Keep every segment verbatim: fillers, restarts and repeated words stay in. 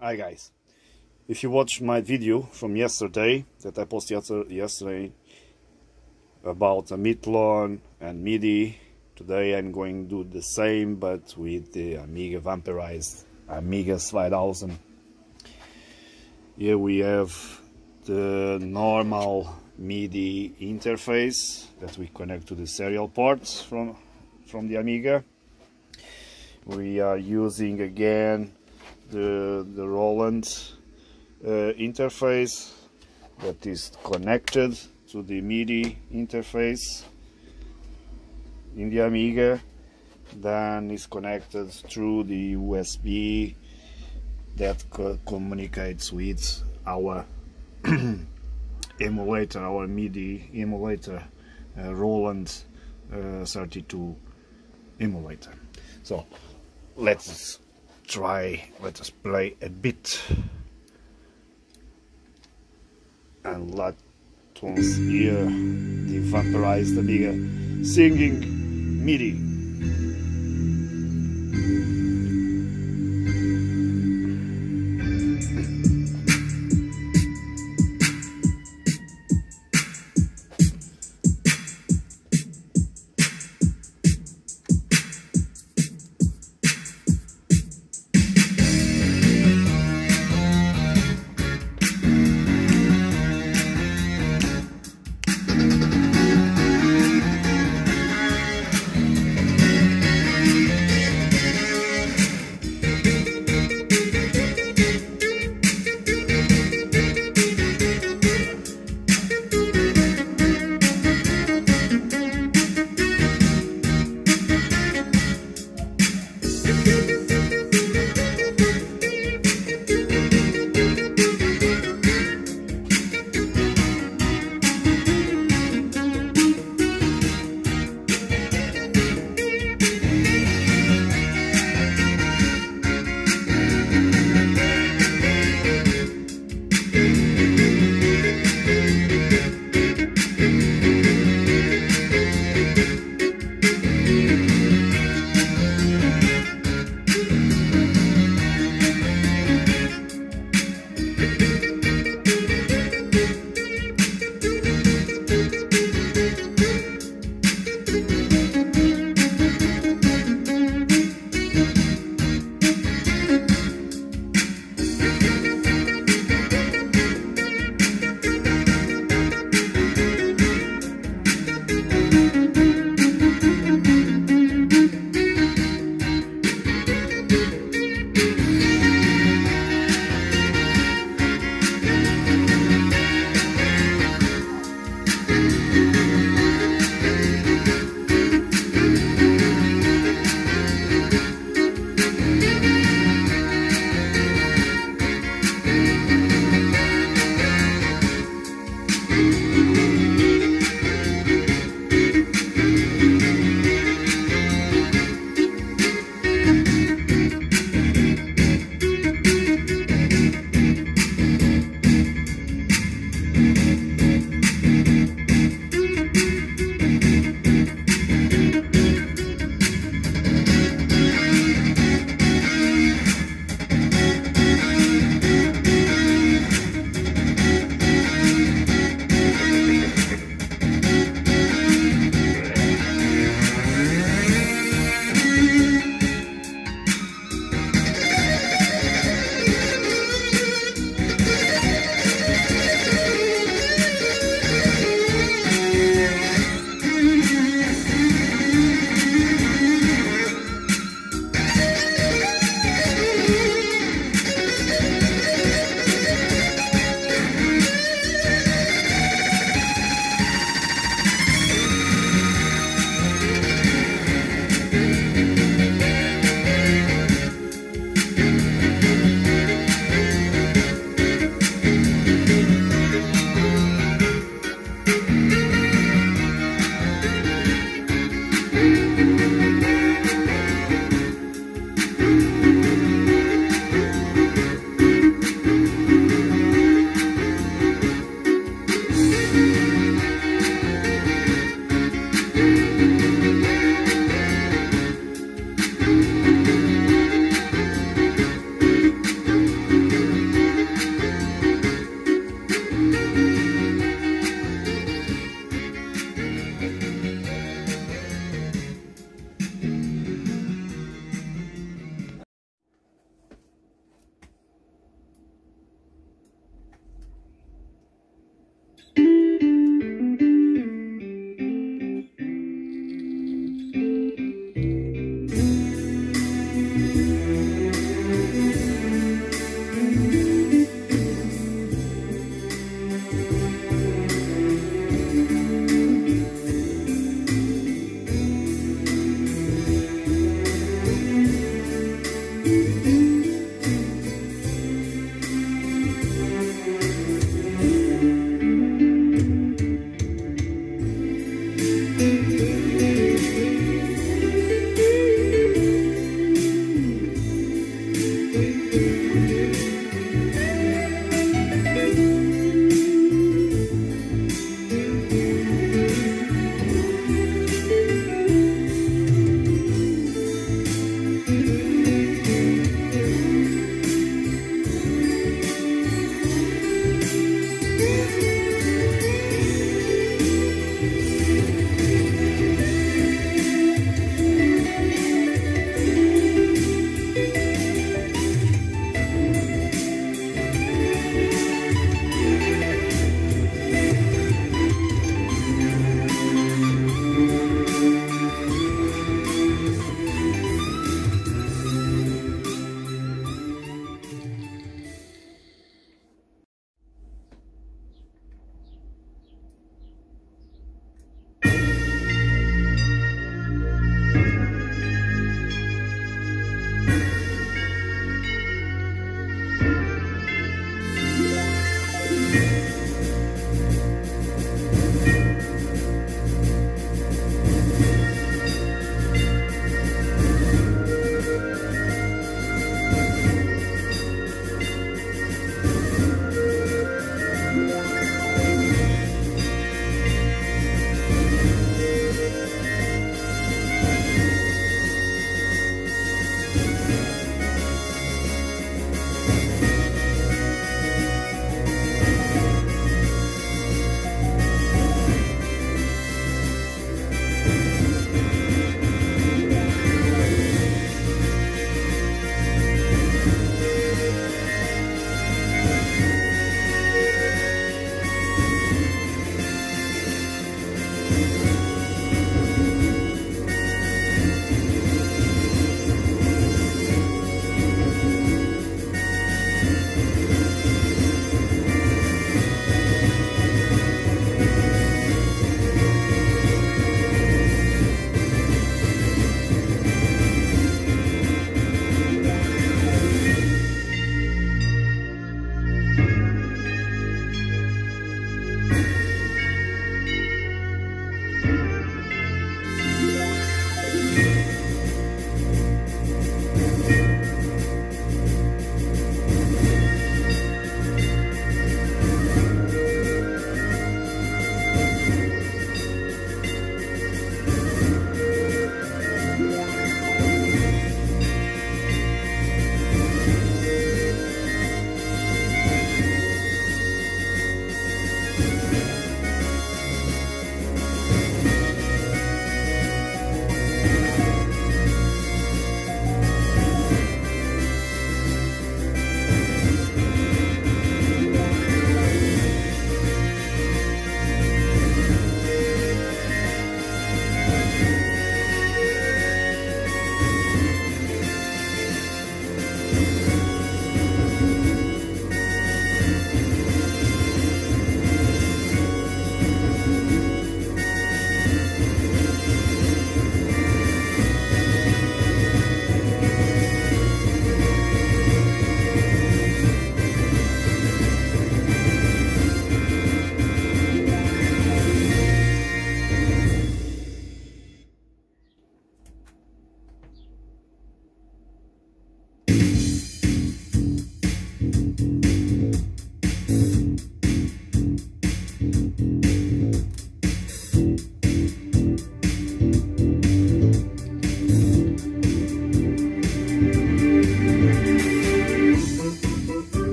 Hi guys, if you watch my video from yesterday that I posted yesterday about Amithlon and MIDI, today I'm going to do the same but with the Amiga Vampirized, Amiga two thousand. Here we have the normal MIDI interface that we connect to the serial ports from, from the Amiga. We are using again The, the Roland uh, interface that is connected to the MIDI interface in the Amiga, then is connected through the U S B that co communicates with our emulator, our MIDI emulator, uh, Roland uh, thirty-two emulator. So let's try, let us play a bit and let us hear the Vampirized Amiga singing MIDI.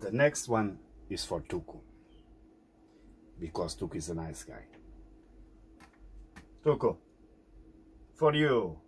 The next one is for Tuku, because Tuku is a nice guy. Tuku, for you!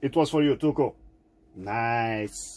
It was for you, Tuku. Nice.